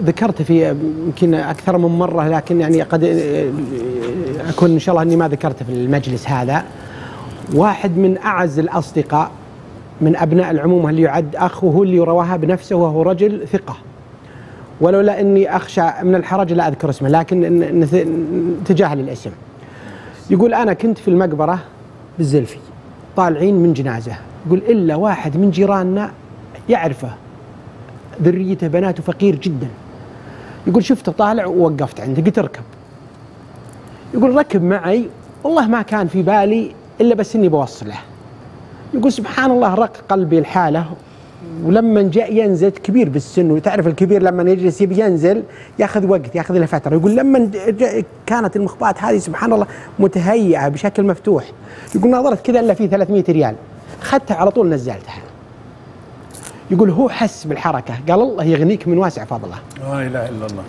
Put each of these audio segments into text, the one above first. ذكرت في يمكن أكثر من مرة، لكن يعني قد أكون إن شاء الله أني ما ذكرته في المجلس هذا. واحد من أعز الأصدقاء من أبناء العمومة اللي يعد أخ، وهو اللي يرواها بنفسه، وهو رجل ثقة، ولولا أني أخشى من الحرج لا أذكر اسمه، لكن نتجاهل الاسم. يقول أنا كنت في المقبرة بالزلفي طالعين من جنازة، يقول إلا واحد من جيراننا يعرفه، ذريته بناته، فقير جدا. يقول شفته طالع ووقفت عنده، قلت اركب. يقول ركب معي، والله ما كان في بالي إلا بس إني بوصله. يقول سبحان الله رق قلبي الحالة، ولما جاء ينزل كبير بالسن، وتعرف الكبير لما يجلس يبي ينزل ياخذ وقت، ياخذ له فترة. يقول لما كانت المخبات هذه سبحان الله متهيئة بشكل مفتوح، يقول نظرت كذا إلا في 300 ريال، أخذتها على طول نزلتها. يقول هو حس بالحركة، قال الله يغنيك من واسع فضله، لا إله إلا الله.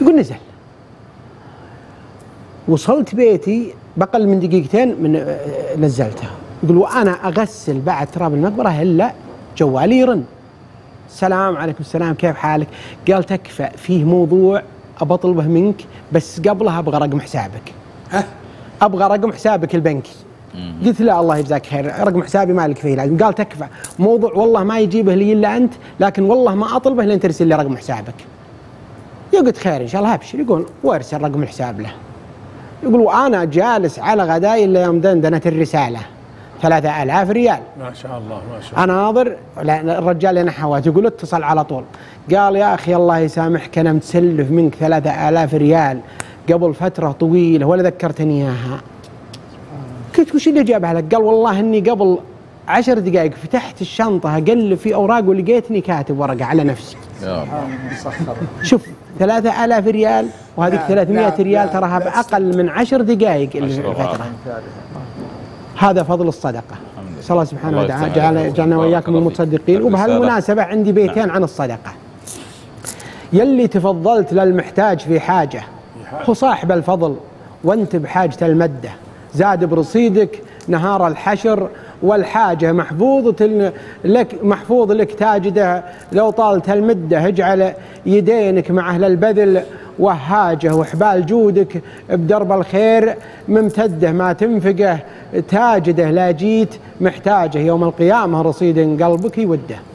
يقول نزل، وصلت بيتي بقل من دقيقتين من نزلته. يقول وأنا أغسل بعد تراب المقبرة إلا جوالي يرن، السلام عليكم، السلام كيف حالك؟ قال تكفى فيه موضوع أبطلبه منك، بس قبلها أبغى رقم حسابك. أبغى رقم حسابك البنكي. قلت لا الله يجزاك خير، رقم حسابي ما لك فيه لازم. قال تكفى، موضوع والله ما يجيبه لي الا انت، لكن والله ما اطلبه لين ترسل لي رقم حسابك. قلت خير ان شاء الله ابشر. يقول وارسل رقم الحساب له. يقول وانا جالس على غداي الا يوم دندنت الرساله 3000 ريال. ما شاء الله ما شاء الله. انا ناظر الرجال اللي نحوات، يقول اتصل على طول، قال يا اخي الله يسامحك انا متسلف منك 3000 ريال قبل فتره طويله ولا ذكرتني اياها. قلت وش اللي جابها لك؟ قال والله اني قبل 10 دقائق فتحت الشنطه اقلب في اوراق ولقيتني كاتب ورقه على نفسي. يا الله. شوف 3000 ريال وهذيك 300 ريال تراها باقل من 10 دقائق الفتره. هذا فضل الصدقه. نسال الله سبحانه وتعالى جعلنا واياكم المتصدقين. وبهالمناسبه عندي بيتين عن الصدقه. يلي تفضلت للمحتاج في حاجه، هو صاحب الفضل وانت بحاجه المده، زاد برصيدك نهار الحشر والحاجة محفوظة لك، محفوظ لك تاجده لو طالت المدة. اجعل يدينك مع أهل البذل وهاجه، وحبال جودك بدرب الخير ممتده، ما تنفقه تاجده لا جيت محتاجه يوم القيامة رصيد قلبك يوده.